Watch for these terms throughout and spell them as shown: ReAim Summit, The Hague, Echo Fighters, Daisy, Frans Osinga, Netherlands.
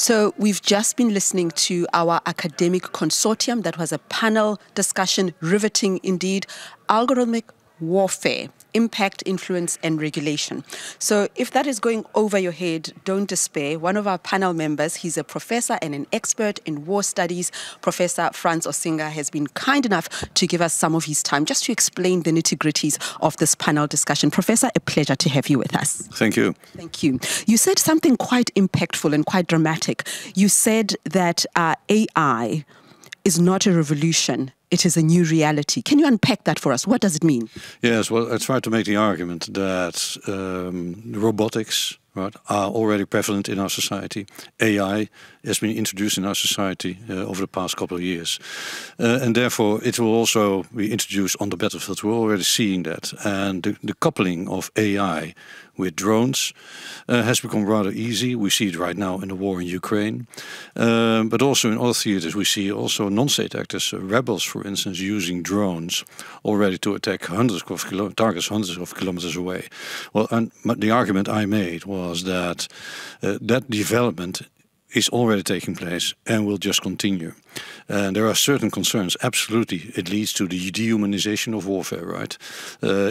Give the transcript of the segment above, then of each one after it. So we've just been listening to our academic consortium. That was a panel discussion, riveting indeed, algorithmic warfare, impact, influence, and regulation. So if that is going over your head, don't despair. One of our panel members, he's a professor and an expert in war studies, Professor Frans Osinga, has been kind enough to give us some of his time just to explain the nitty-gritties of this panel discussion. Professor, a pleasure to have you with us. Thank you. Thank you. You said something quite impactful and quite dramatic. You said that AI is not a revolution. It is a new reality. Can you unpack that for us? What does it mean? Yes, well, I tried to make the argument that robotics, right, are already prevalent in our society. AI has been introduced in our society over the past couple of years. And therefore, it will also be introduced on the battlefield. We're already seeing that. And the coupling of AI with drones has become rather easy. We see it right now in the war in Ukraine. But also in other theaters, we see also non-state actors, rebels, for instance, using drones already to attack targets hundreds of kilometers away. Well, and the argument I made was that that development is already taking place and will just continue. And there are certain concerns. Absolutely, it leads to the dehumanization of warfare, right?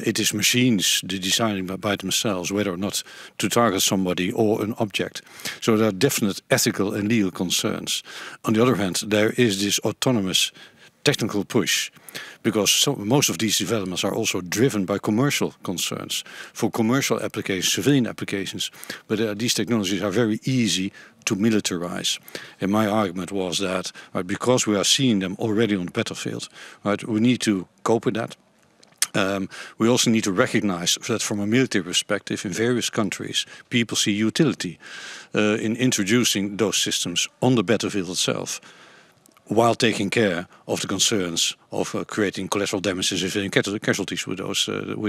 It is machines deciding by themselves whether or not to target somebody or an object. So there are definite ethical and legal concerns. On the other hand, there is this autonomous technical push, because most of these developments are also driven by commercial concerns, for commercial applications, civilian applications, but these technologies are very easy to militarize. And my argument was that because we are seeing them already on the battlefield, right, we need to cope with that. We also need to recognize that from a military perspective, in various countries, people see utility in introducing those systems on the battlefield itself, while taking care of the concerns of creating collateral damages and casualties with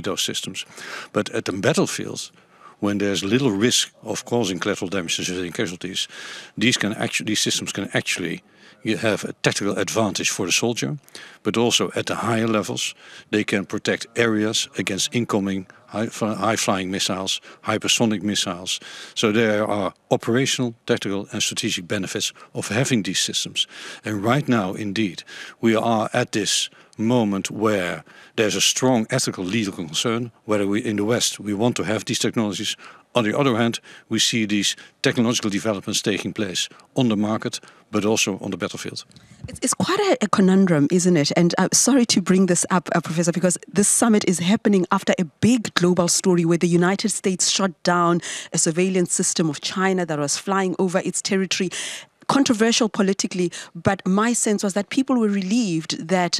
those systems. But at the battlefield, when there's little risk of causing collateral damages and casualties, these systems can actually have a tactical advantage for the soldier, but also at the higher levels, they can protect areas against incoming high-flying missiles, hypersonic missiles. So there are operational, tactical and strategic benefits of having these systems. And right now, indeed, we are at this moment where there's a strong ethical legal concern, whether we in the West we want to have these technologies. On the other hand, we see these technological developments taking place on the market, but also on the battlefield. It's quite a conundrum, isn't it? And sorry to bring this up, Professor, because this summit is happening after a big global story where the United States shot down a surveillance system of China that was flying over its territory. Controversial politically, but my sense was that people were relieved that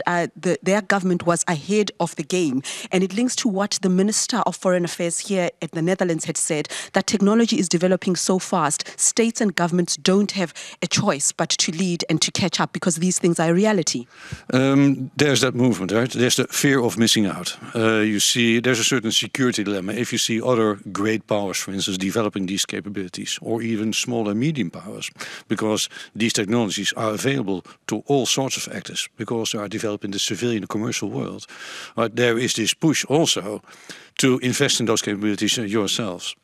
their government was ahead of the game. And it links to what the Minister of Foreign Affairs here at the Netherlands had said, that technology is developing so fast, states and governments don't have a choice but to lead and to catch up, because these things are a reality. There's that movement, right? There's the fear of missing out. You see, there's a certain security dilemma. If you see other great powers, for instance, developing these capabilities, or even small and medium powers, because these technologies are available to all sorts of actors, because they are developed in the civilian and commercial world. But there is this push also to invest in those capabilities yourselves.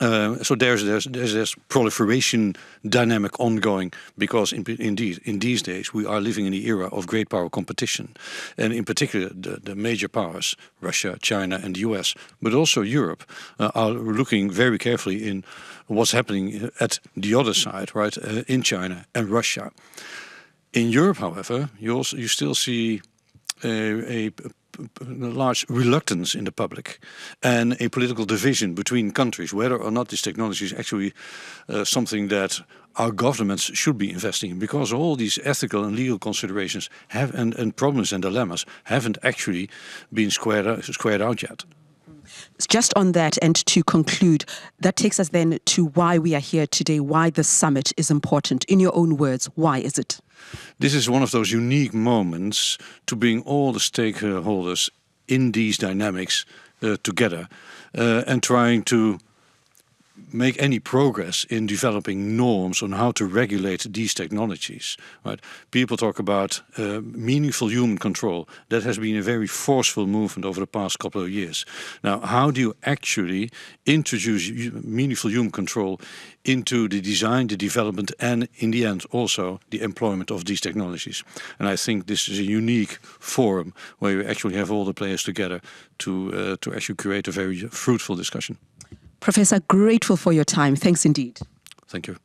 So there's proliferation dynamic ongoing, because indeed in these days we are living in the era of great power competition, and in particular the major powers, Russia, China and the US, but also Europe, are looking very carefully in what's happening at the other side, right, in China and Russia. In Europe, however, you still see a large reluctance in the public and a political division between countries whether or not this technology is actually something that our governments should be investing in, because all these ethical and legal considerations have and problems and dilemmas haven't actually been squared out yet. Just on that, and to conclude, that takes us then to why we are here today, why this summit is important. In your own words, why is it? This is one of those unique moments to bring all the stakeholders in these dynamics together and trying to make any progress in developing norms on how to regulate these technologies. Right? People talk about meaningful human control. That has been a very forceful movement over the past couple of years. Now, how do you actually introduce meaningful human control into the design, the development, and in the end also the employment of these technologies? And I think this is a unique forum where you actually have all the players together to actually create a very fruitful discussion. Professor, grateful for your time. Thanks indeed. Thank you.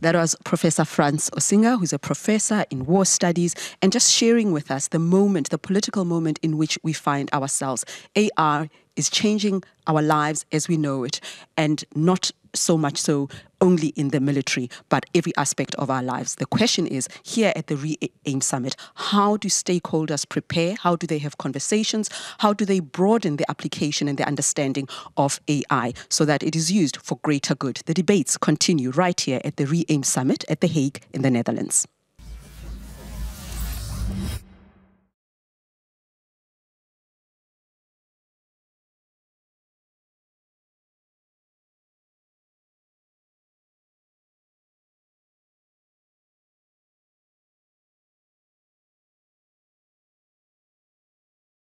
That was Professor Frans Osinga, who's a professor in war studies, and just sharing with us the moment, the political moment in which we find ourselves. AR is changing our lives as we know it, and not so much so only in the military, but every aspect of our lives. The question is, here at the ReAim Summit, how do stakeholders prepare? How do they have conversations? How do they broaden the application and the understanding of AI so that it is used for greater good? The debates continue right here at the ReAim Summit at The Hague in the Netherlands.